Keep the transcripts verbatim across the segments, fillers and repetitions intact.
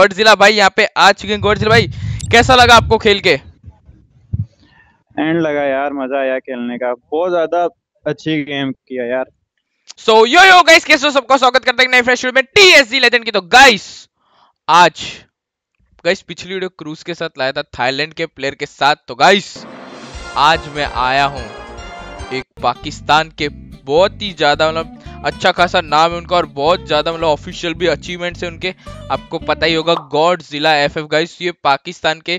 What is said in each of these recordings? Godzilla भाई यहाँ पे आ चुके हैं। गॉडजिला भाई कैसा लगा आपको खेल के? एंड लगा यार, मजा आया खेलने का, बहुत ज्यादा अच्छी गेम किया यार। सो so, यो यो गाइस कैसे हो, सबका स्वागत करते हैं नए फ्रेश वीडियो में टीएसजी लेजेंड की। तो गाइस आज गाइस पिछली वीडियो क्रूज के साथ लाया था, थाईलैंड के प्लेयर के साथ। तो गाइस आज मैं आया हूँ एक पाकिस्तान के, बहुत ही ज्यादा मतलब अच्छा खासा नाम है उनका और बहुत ज़्यादा मतलब ऑफिशियल भी अचीवमेंट्स है उनके, आपको पता ही होगा। गॉडजिला एफएफ गाइस ये पाकिस्तान के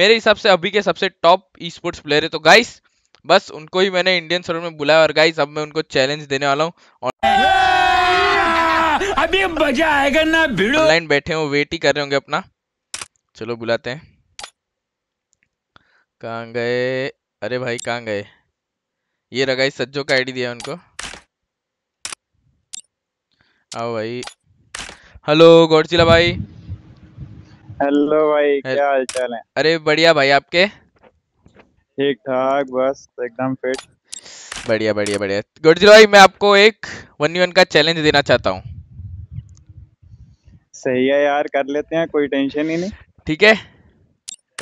मेरे हिसाब से अभी के सबसे टॉप ई स्पोर्ट्स प्लेयर है। तो गाइस बस उनको ही मैंने इंडियन सर्वर में बुलाया और गाइस अब मैं उनको चैलेंज देने वाला हूँ। अभी मजा आएगा ना, भिड़ो ऑनलाइन बैठे हो, वेट ही कर रहे होंगे अपना। चलो बुलाते हैं। कहाँ गए? अरे भाई कहाँ गए? ये रहा गाइस, सज्जो का आईडी दिया उनको। आओ भाई। हेलो गॉडजिला भाई। हेलो भाई, क्या हाल चाल है? अरे बढ़िया भाई, आपके? ठीक ठाक, बस एकदम फिट। बढ़िया बढ़िया बढ़िया। गॉडजिला भाई मैं आपको एक वन वन का चैलेंज देना चाहता हूँ। सही है यार, कर लेते हैं, कोई टेंशन ही नहीं। ठीक है,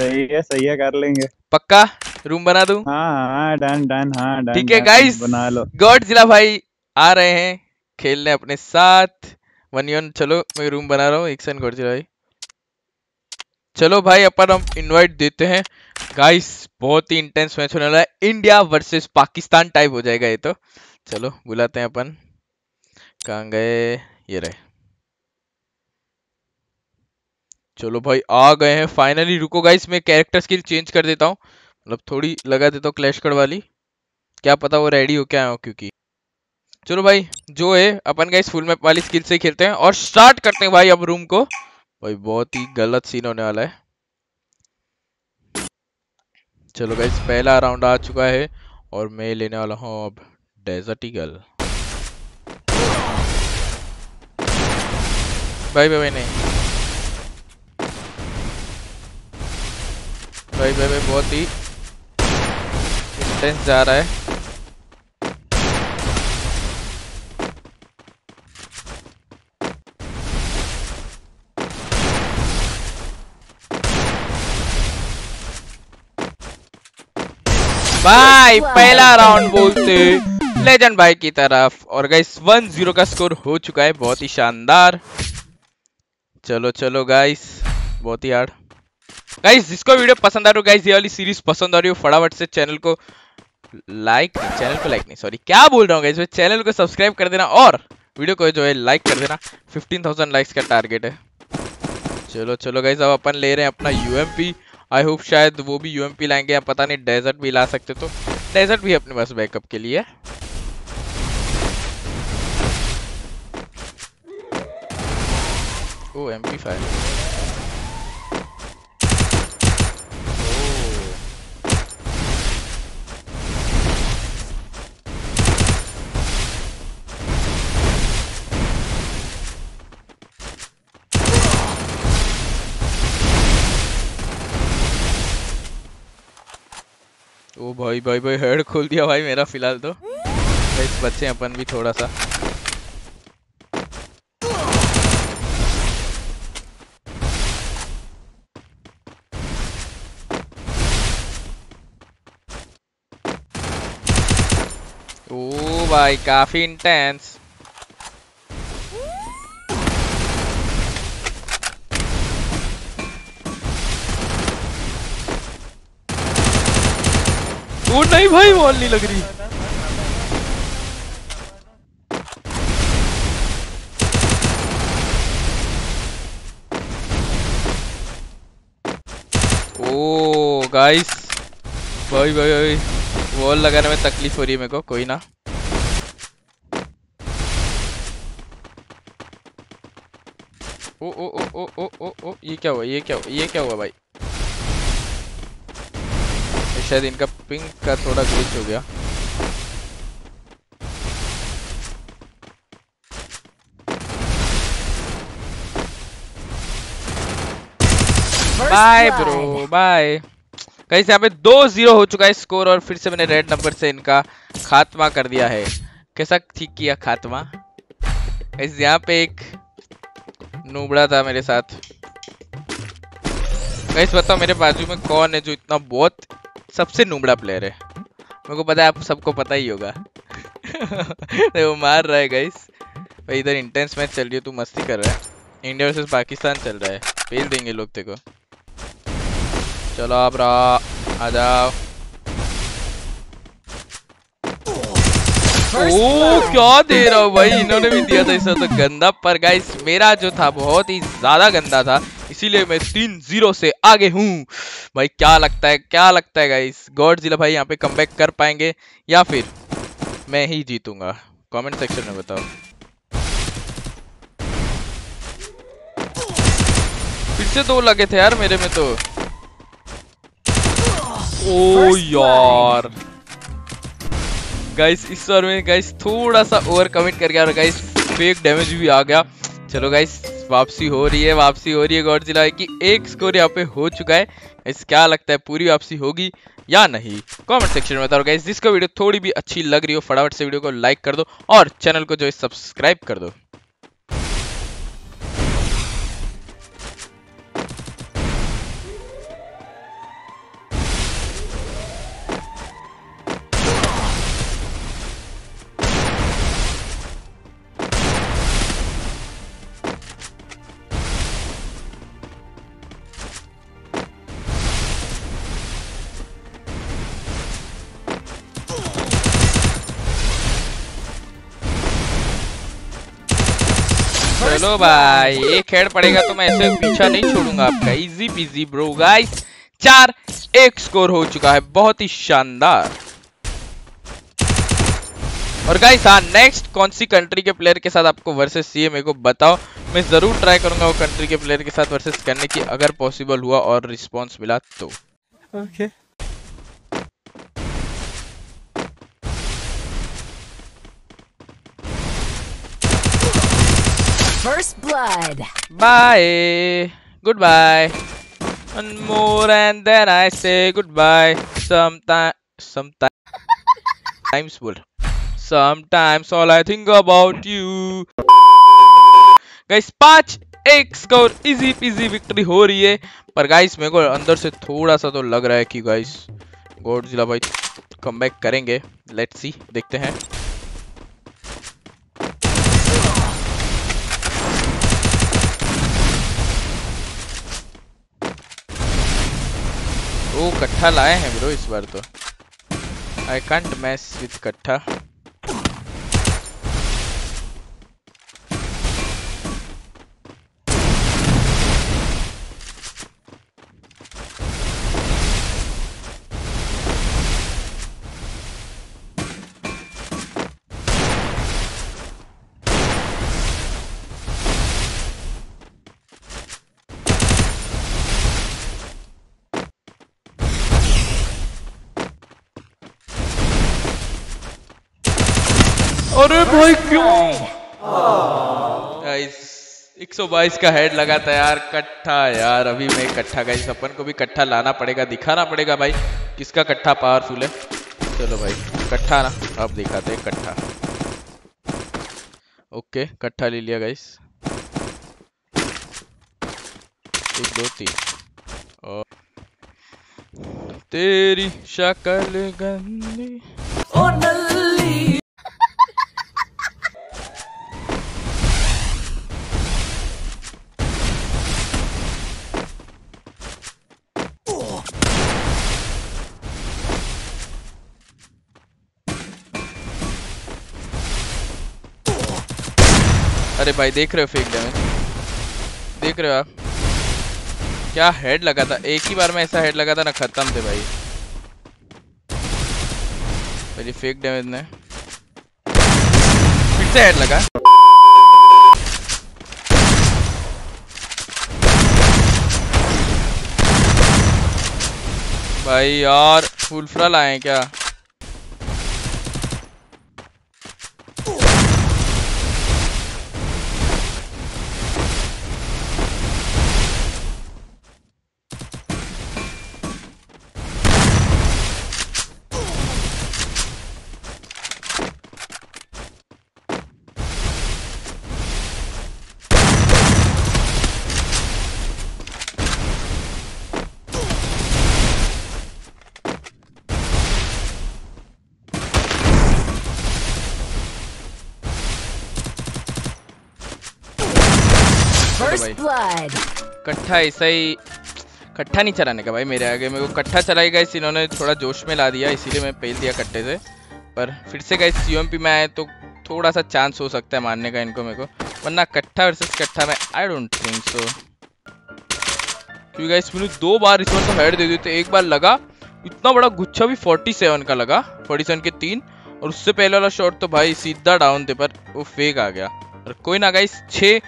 सही है सही है, कर लेंगे पक्का। रूम बना दूं? हाँ हाँ डन डन, हाँ डन। ठीक है गाइस, बना लो। गॉडजिला भाई आ रहे हैं खेलने अपने साथ वन वन। चलो मैं रूम बना रहा हूँ एक सन। गॉडजिला भाई चलो भाई अपन हम इनवाइट देते हैं। गाइस बहुत ही इंटेंस मैच होने वाला है, इंडिया वर्सेस पाकिस्तान टाइप हो जाएगा ये तो। चलो बुलाते हैं अपन। कहाँ गए? ये रहे। चलो भाई आ गए हैं फाइनली। रुको गाइस मैं कैरेक्टर स्किल चेंज कर देता हूँ, मतलब थोड़ी लगा देता हूँ क्लैश कार्ड वाली, क्या पता वो रेडी हो क्या हो क्योंकि। चलो भाई जो है अपन गाइस फुल मैप वाली स्किल से खेलते हैं और स्टार्ट करते हैं भाई अब रूम को। भाई बहुत ही गलत सीन होने वाला है। चलो गाइस पहला राउंड आ चुका है और मैं लेने वाला हूँ अब डेजर्ट ईगल। भाई भाई नहीं भाई भाई, भाई बहुत ही इंटेंस जा रहा है। भाई पहला राउंड बोलते लेजेंड भाई की तरफ और गाइस वन जीरो का स्कोर हो चुका है, बहुत ही शानदार। चलो चलो गाइस बहुत ही हार्ड। गाइस जिसको वीडियो पसंद आ रही हो, गाइस ये वाली सीरीज पसंद आ रही हो, फटाफट से चैनल को लाइक चैनल को लाइक नहीं सॉरी क्या बोल रहा हूँ गाइस, चैनल को सब्सक्राइब कर देना और वीडियो को जो है लाइक कर देना। फिफ्टीन थाउजेंड लाइक्स का टारगेट है। चलो चलो गाइस अब अपन ले रहे हैं अपना U M P. I hope शायद वो भी यू एम पी लाएंगे या पता नहीं डेजर्ट भी ला सकते, तो डेजर्ट भी अपने पास बैकअप के लिए। O M P five. ओ भाई भाई भाई हेड खोल दिया भाई मेरा। फिलहाल तो गाइस बच्चे अपन भी थोड़ा सा। ओ भाई काफी इंटेंस। वो नहीं भाई वॉल नहीं लग रही। ओ गाइस भाई भाई भाई वॉल लगाने में तकलीफ हो रही है मेरे को, कोई ना। ओ ओ ओ ओ ओ ओ ओ ये क्या हुआ ये क्या हुआ ये क्या हुआ भाई? शायद इनका पिंक का थोड़ा ग्लिच हो गया। Bye bro bye. गाइस यहाँ पे दो जीरो हो चुका है स्कोर और फिर से मैंने रेड नंबर से इनका खात्मा कर दिया है। कैसा ठीक किया खात्मा? गाइस यहाँ पे एक नूबड़ा था मेरे साथ, गाइस बताओ मेरे बाजू में कौन है जो इतना बहुत सबसे नूबड़ा प्लेयर है। मेरे को पता है आप सबको पता ही होगा। वो मार रहा है गाइस भाई। इधर इंटेंस मैच चल रही है, तू मस्ती कर रहा है। इंडिया वर्सेस पाकिस्तान चल रहा है, भेज देंगे लोग तेरे को। चलो आप रहा आ जाओ। ओ क्या दे रहा हूँ भाई, इन्होंने भी दिया था इससे तो गंदा। पर गाइस मेरा जो था बहुत ही ज्यादा गंदा था, इसीलिए मैं तीन जीरो से आगे हूँ भाई। क्या लगता है क्या लगता है गाइस, गॉडजिला भाई यहाँ पे कमबैक कर पाएंगे या फिर मैं ही जीतूंगा? कमेंट सेक्शन में बताओ। फिर से दो लगे थे यार मेरे में तो। ओ यार गाइस इस ओवर में गाइस थोड़ा सा ओवर कमिट कर गया और गाइस फेक डैमेज भी आ गया। चलो गाइस वापसी हो रही है, वापसी हो रही है गॉडजिला की। एक स्कोर यहाँ पे हो चुका है। इस क्या लगता है पूरी वापसी होगी या नहीं, कमेंट सेक्शन में बताओ गाइस। जिसको वीडियो थोड़ी भी अच्छी लग रही हो फटाफट से वीडियो को लाइक कर दो और चैनल को जो है सब्सक्राइब कर दो। चलो भाई एक हेड पड़ेगा तो मैं ऐसे पीछा नहीं छोड़ूंगा आपका। Easy peasy bro. गाइस चार एक स्कोर हो चुका है, बहुत ही शानदार। और गाइस हाँ नेक्स्ट कौन सी कंट्री के प्लेयर के साथ आपको वर्सेस सी मेरे को बताओ, मैं जरूर ट्राई करूंगा वो कंट्री के प्लेयर के साथ वर्सेस करने की, अगर पॉसिबल हुआ और रिस्पॉन्स मिला तो। Okay okay. First blood. Bye. Goodbye. One more and then I say goodbye. Sometimes, sometimes, times full. Sometimes all I think about you. Guys, पाँच एक स्कोर इजी पीजी विक्ट्री हो रही है। पर गाइस मेरे को अंदर से थोड़ा सा तो लग रहा है कि गाइस गॉडजिला भाई कमबैक करेंगे। लेट्स सी, देखते हैं। वो कट्ठा लाए हैं ब्रो इस बार तो। आई कांट मैच विथ कट्ठा। अरे भाई क्यों गाइस एक सौ बाईस का हेड लगा था यार। कट्ठा यार, अभी मैं कट्ठा गाइस अपन को भी कट्ठा लाना पड़ेगा, दिखाना पड़ेगा भाई किसका कट्ठा पावरफुल है। चलो भाई कट्ठा ना अब दिखाते हैं कट्ठा। ओके कट्ठा ले लिया गाइस। एक दो तीन और तेरी शक्ल गंदी ओ नल्ली। अरे भाई देख रहे हो फेक डैमेज, देख रहे हो आप क्या हेड लगा था। एक ही बार में ऐसा हेड लगा था ना, खत्म थे भाई मेरी फेक डैमेज ने। फिर से हेड लगा। भाई यार फुल फ्रल आए क्या? कट्ठा ऐसा ही, कट्ठा नहीं चलाने का भाई मेरे आगे। मेरे को कट्ठा चलाएगा इस, इन्होंने थोड़ा जोश में ला दिया इसीलिए मैं पेल दिया कट्टे से। पर फिर से गाइस यूएमपी में आए तो थोड़ा सा चांस हो सकता है मारने का इनको मेरे को, वरना कट्ठा वर्सेस कट्ठा में आई डोंट थिंक सो। क्योंकि गाइस मैंने दो बार रिसोन को हेड दे दी, तो एक बार लगा इतना बड़ा गुच्छा भी सैंतालीस का लगा, सैंतालीस के तीन, और उससे पहले वाला शॉट तो भाई सीधा डाउन थे पर वो फेक आ गया। और कोई ना गाइस छः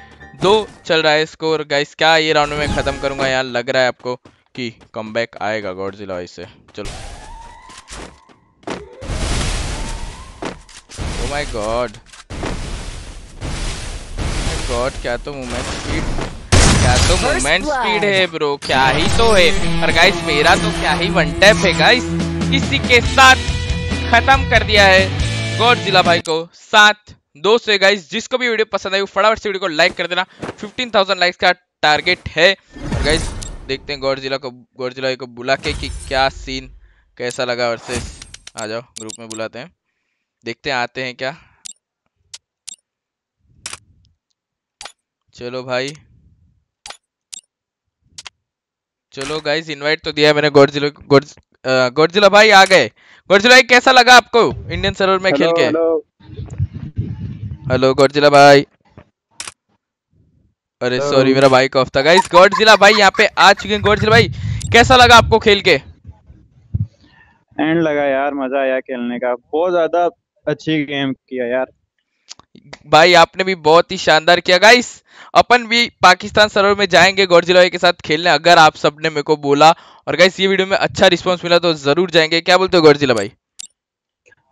दो चल रहा है स्कोर। गाइस क्या ये राउंड में ख़त्म करूँगा यार, लग रहा है आपको कि कमबैक आएगा गॉडजिला इससे। चलो Oh my God, my God क्या तो मूवमेंट स्पीड, क्या तो मूवमेंट स्पीड है ब्रो, क्या ही तो है। और गाइस मेरा तो क्या ही वन टैप है गाइस, इसी के साथ खत्म कर दिया है गॉडजिला भाई को सात दो से। गाइस जिसको भी वीडियो पसंद आई वो फटाफट से वीडियो को लाइक कर देना, पंद्रह हज़ार लाइक्स का टारगेट है। और गाइस देखते हैं गॉडजिला को, गॉडजिला भाई को बुला के कि क्या सीन कैसा लगा। वर्सेस आ जाओ ग्रुप में बुलाते हैं, देखते हैं आते हैं क्या। चलो भाई चलो गाइस इनवाइट तो दिया मैंने गॉडजिला, गॉडजिला भाई आ गए। गॉडजिला भाई कैसा लगा आपको इंडियन सर्वर में खेल के? हेलो गॉडजिला भाई, अरे सॉरी मेरा भाई ऑफ था। गाइस गॉडजिला भाई यहाँ पे आ चुके हैं। गॉडजिला भाई कैसा लगा आपको खेल के? एंड लगा यार, मजा आया खेलने का, बहुत ज्यादा अच्छी गेम किया यार भाई आपने भी, बहुत ही शानदार किया। गाइस अपन भी पाकिस्तान सर्वर में जाएंगे गॉडजिला भाई के साथ खेलने, अगर आप सबने मेरे को बोला और गाइस ये वीडियो में अच्छा रिस्पांस मिला तो जरूर जाएंगे। क्या बोलते हो गॉडजिला भाई?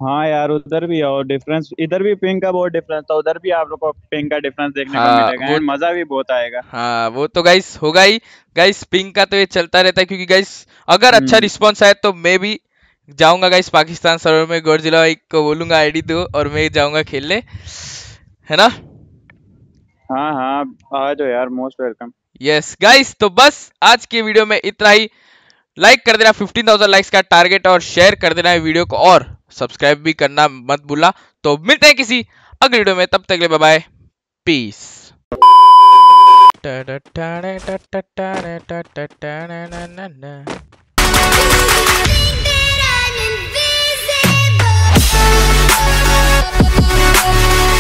हाँ यार उधर भी और डिफरेंस, इधर भी पिंग का बहुत डिफरेंस था, उधर भी आप लोगों को पिंग का डिफरेंस देखने हाँ, को मिलेगा, मजा भी बहुत आएगा। हाँ वो तो गाइस होगा ही गाइस, पिंग का तो ये चलता रहता है, क्योंकि गाइस अगर अच्छा रिस्पॉन्स आए तो मैं भी जाऊंगा गाइस पाकिस्तान सर्वर में, गॉडजिला भाई को बोलूंगा आईडी दो और मैं जाऊंगा खेलने, है ना? हाँ हाँ आ जाओ यार, मोस्ट वेलकम। यस गाइस तो बस आज के वीडियो में इतना ही, लाइक कर देना, पंद्रह हज़ार लाइक्स का टारगेट, और शेयर कर देना वीडियो को, और सब्सक्राइब भी करना मत भूलना। तो मिलते हैं किसी अगले वीडियो में, तब तक ले bye bye, peace. We'll be right back.